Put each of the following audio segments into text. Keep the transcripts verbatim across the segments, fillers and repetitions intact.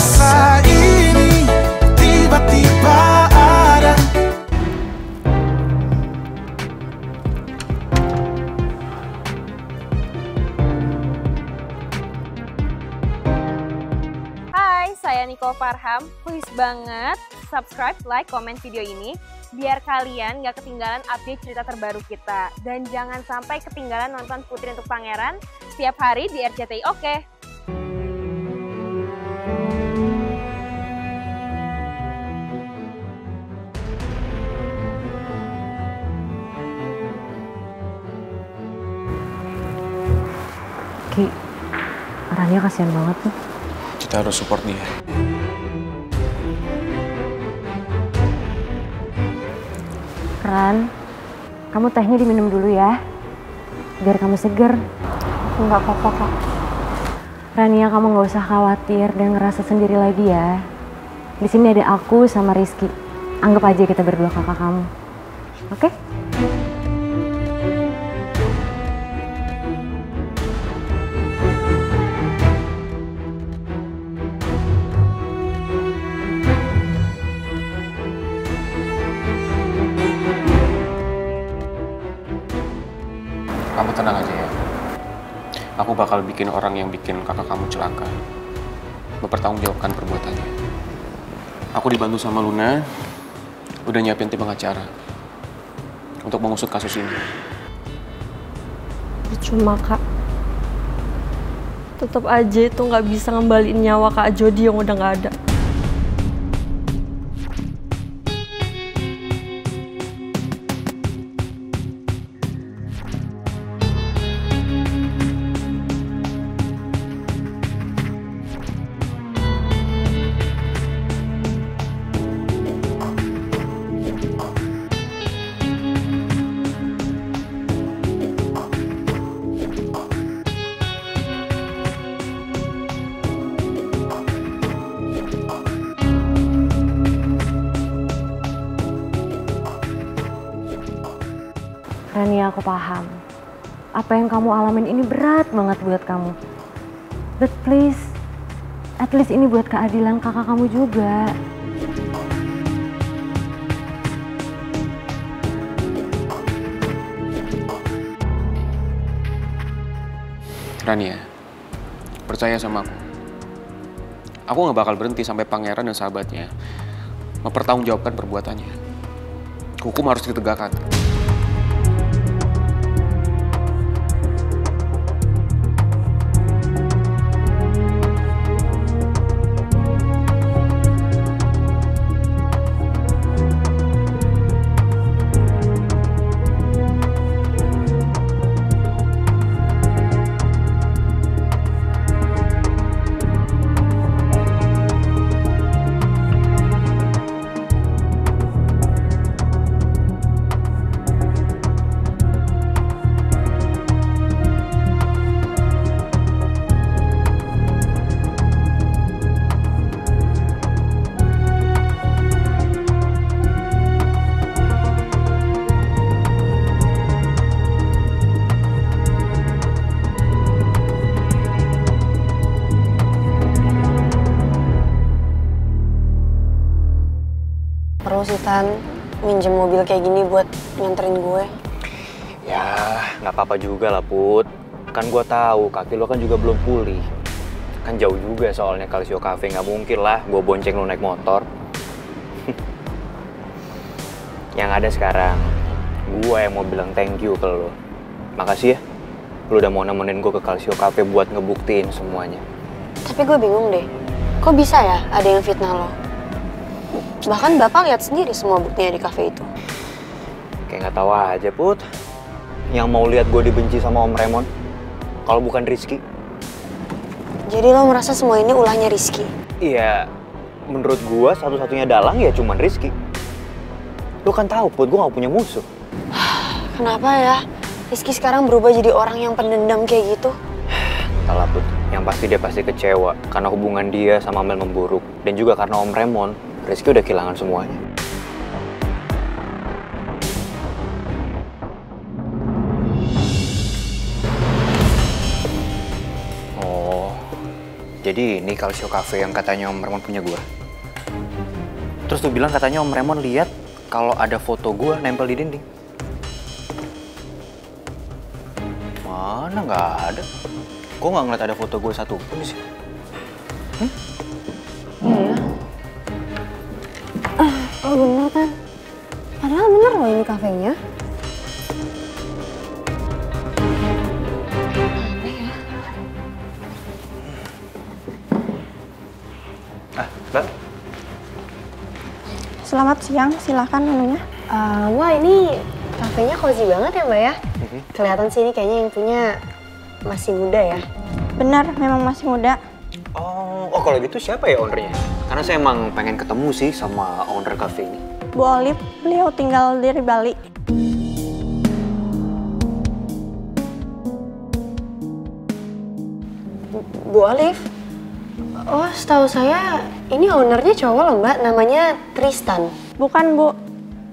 rasa ini tiba-tiba ada. Hai, saya Niko Farham. Please banget subscribe, like, komen video ini biar kalian gak ketinggalan update cerita terbaru kita. Dan jangan sampai ketinggalan nonton Putri Untuk Pangeran setiap hari di R C T I, oke? Okay. Ki, Rania kasihan banget tuh. Kita harus support dia. Ran, kamu tehnya diminum dulu ya, biar kamu seger. Enggak apa-apa kok. Rania, kamu nggak usah khawatir dan ngerasa sendiri lagi ya. Di sini ada aku sama Rizky. Anggap aja kita berdua kakak kamu, oke? Okay? Kamu tenang aja ya. Aku bakal bikin orang yang bikin kakak kamu celaka mempertanggungjawabkan perbuatannya. Aku dibantu sama Luna, udah nyiapin tim pengacara untuk mengusut kasus ini. Cuma kak, tetap aja itu nggak bisa ngembaliin nyawa kak Jody yang udah nggak ada. Rania, aku paham. Apa yang kamu alamin ini berat banget buat kamu. But please, at least ini buat keadilan kakak kamu juga. Rania, percaya sama aku. Aku nggak bakal berhenti sampai Pangeran dan sahabatnya mempertanggungjawabkan perbuatannya. Hukum harus ditegakkan. Tan, minjem mobil kayak gini buat nganterin gue. Ya, nggak apa-apa juga lah, Put. Kan gue tahu kaki lo kan juga belum pulih. Kan jauh juga soalnya Calcio Cafe, nggak mungkin lah gue bonceng lo naik motor. Yang ada sekarang, gue yang mau bilang thank you ke lo. Makasih ya, lo udah mau nemenin gue ke Calcio Cafe buat ngebuktiin semuanya. Tapi gue bingung deh, kok bisa ya ada yang fitnah lo? Bahkan bapak lihat sendiri semua buktinya di kafe itu. Kayak nggak tahu aja, Put. Yang mau lihat gue dibenci sama Om Raymond, kalau bukan Rizky. Jadi lo merasa semua ini ulahnya Rizky? Iya, menurut gue satu-satunya dalang ya cuman Rizky. Lo kan tahu, Put, gue nggak punya musuh. Kenapa ya Rizky sekarang berubah jadi orang yang pendendam kayak gitu? Entahlah, Put. Yang pasti dia pasti kecewa karena hubungan dia sama Mel memburuk dan juga karena Om Raymond. Rizky udah kehilangan semuanya. Oh, Jadi ini Calcio Cafe yang katanya Om Raymond punya gue. Terus lu bilang katanya Om Raymond lihat kalau ada foto gue nempel di dinding. Mana nggak ada? Kok nggak ngeliat ada foto gue satu pun sih? Hmm? Iya. Ah, oh bener kan? Padahal bener loh ini kafenya. Selamat siang, silahkan menunya. Uh, wah ini kafenya cozy banget ya Mbak ya? Mm-hmm. Kelihatan sih ini kayaknya yang punya masih muda ya? Benar, memang masih muda. Oh, oh kalau gitu siapa ya ownernya? Karena saya emang pengen ketemu sih sama owner kafe ini. Bu Olif, beliau tinggal dari Bali. Bu Olif? Oh, setahu saya ini ownernya cowok loh Mbak, namanya Tristan. Bukan Bu,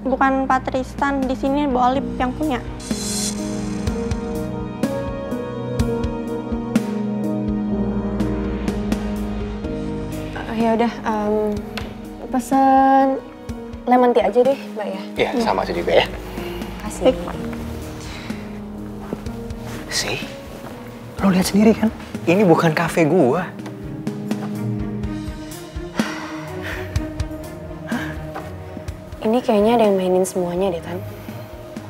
bukan Pak Tristan. Di sini Bu Olif yang punya. Uh, ya udah, um, pesan lemon tea aja deh Mbak ya. Ya, hmm. sama aja juga ya. Kasih. Sih, lo lihat sendiri kan? Ini bukan kafe gua. Ini kayaknya ada yang mainin semuanya deh, Tan.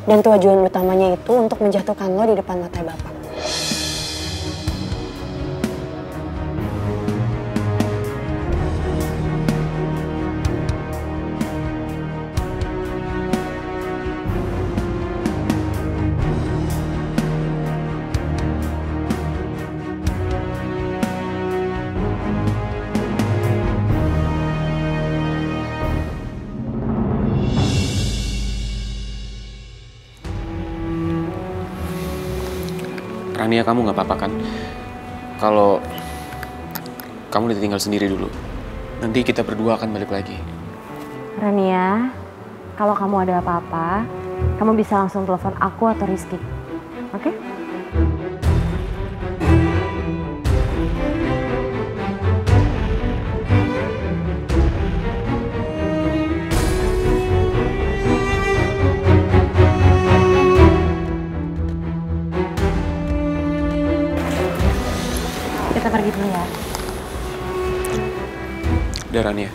Dan tujuan utamanya itu untuk menjatuhkan lo di depan mata Bapak. Rania, kamu gak apa-apa kan? Kalau kamu ditinggal sendiri dulu, nanti kita berdua akan balik lagi. Rania, kalau kamu ada apa-apa, kamu bisa langsung telepon aku atau Rizky, oke? Okay? Rania,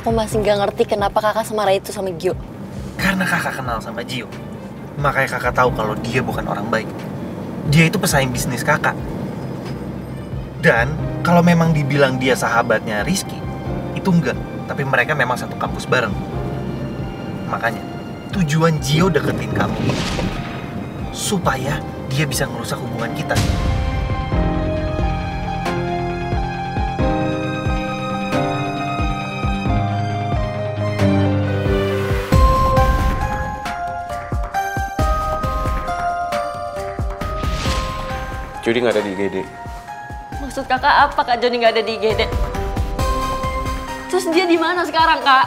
aku masih nggak ngerti kenapa kakak semarah itu sama Gio. Karena kakak kenal sama Gio, makanya kakak tahu kalau dia bukan orang baik. Dia itu pesaing bisnis kakak. Dan kalau memang dibilang dia sahabatnya Rizky, itu enggak. Tapi mereka memang satu kampus bareng. Makanya tujuan Gio deketin kamu supaya dia bisa ngerusak hubungan kita. Jody nggak ada di I G D. Maksud kakak apa Kak Jody nggak ada di I G D? Terus dia di mana sekarang Kak?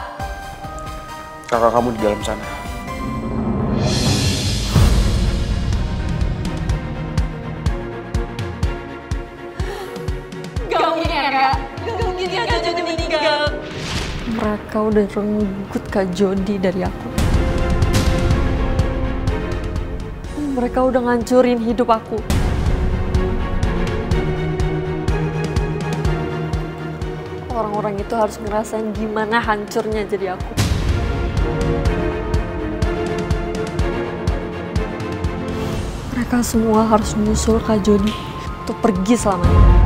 Kakak kamu di dalam sana. Gak mungkin ya Kak? Gak mungkin ya Kak Jody meninggal. Mereka udah renggut Kak Jody dari aku. Mereka udah ngancurin hidup aku. Orang-orang itu harus ngerasain gimana hancurnya jadi aku. Mereka semua harus menyusul Kak Jody untuk pergi selamanya.